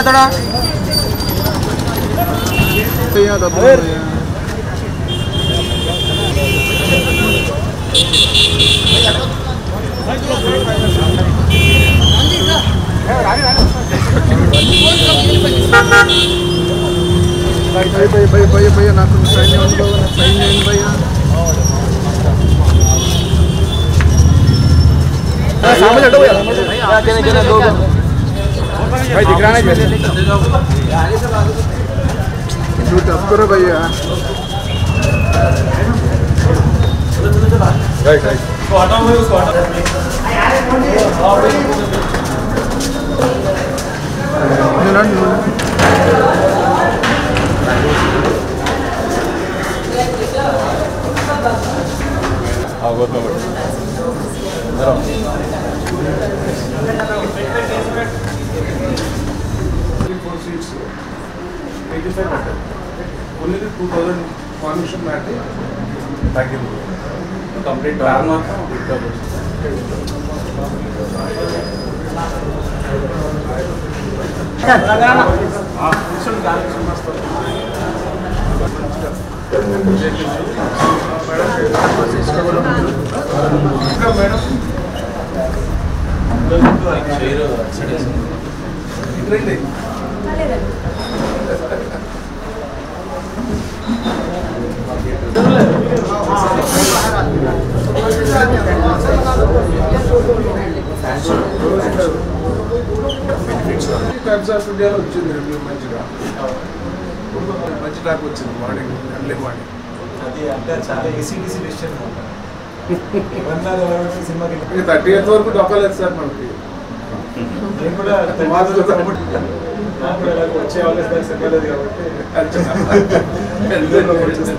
थोड़ा भैया ना तुम सही नहीं भैया सामने हटो भैया भाई दिख रहा नहीं टफ करो भैया seats, 85 matter. Only the 2000 conviction matter. Thank you. Complete drama. Madam. Marketing. వచ్చే వాళ్ళ స్పైస్ సర్వలేదు కాబట్టి అల్చనా వచ్చేస్తుంది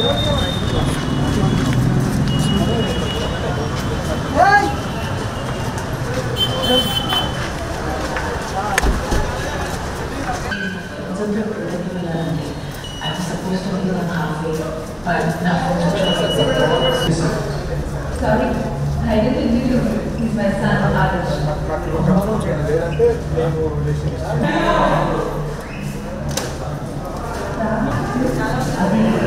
I was supposed to be on halfway, but now. Sorry, I didn't introduce you. He's my son, Adarsh. Brother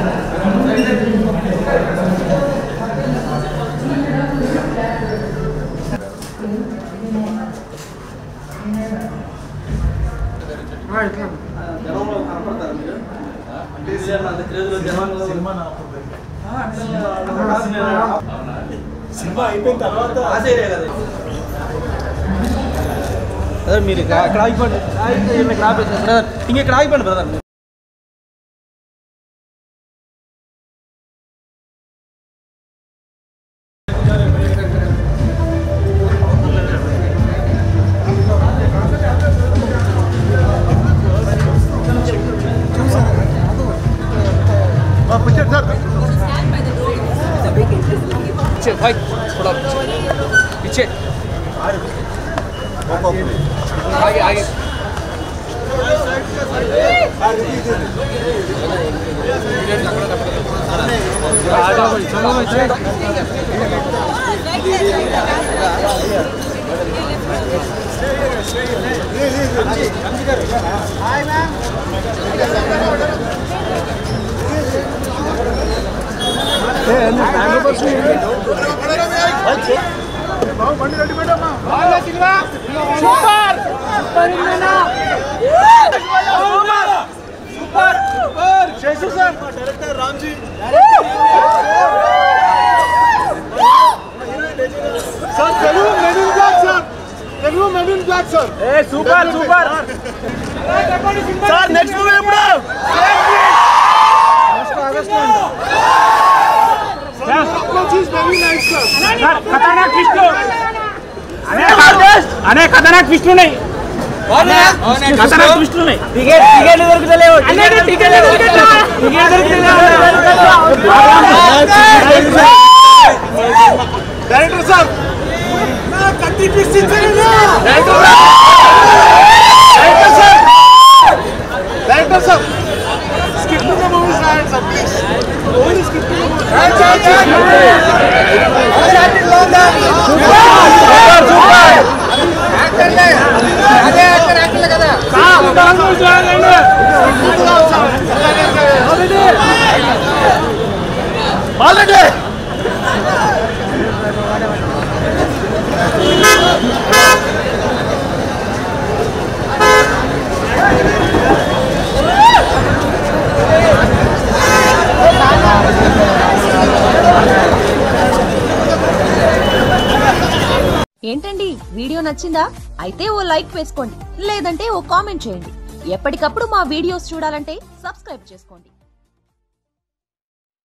भाई थोड़ा पीछे आगे आगे director Ram ji sir Telugu medal black sir a super super sir next movie एपुडु खतरनाक विष्णु नहीं खतरनाक विष्णु नहीं डायरेक्टर साहब ఏంటండి వీడియో నచ్చిందా అయితే ఓ లైక్ వేసుకోండి లేదంటే ఓ కామెంట్ చేయండి ఎప్పటికప్పుడు మా వీడియోస్ చూడాలంటే సబ్స్క్రైబ్ చేసుకోండి।